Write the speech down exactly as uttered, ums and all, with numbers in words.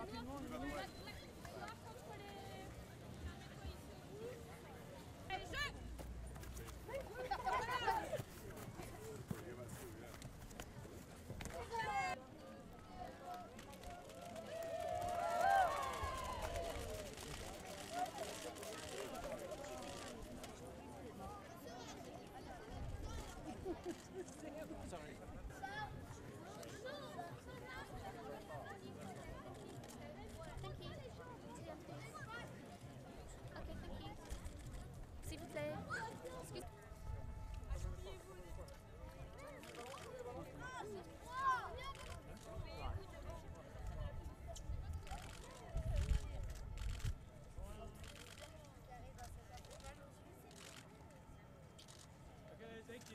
rapidement. Il va comme pour les... Allez, je... Sorry. S'il vous plaît. Excuse.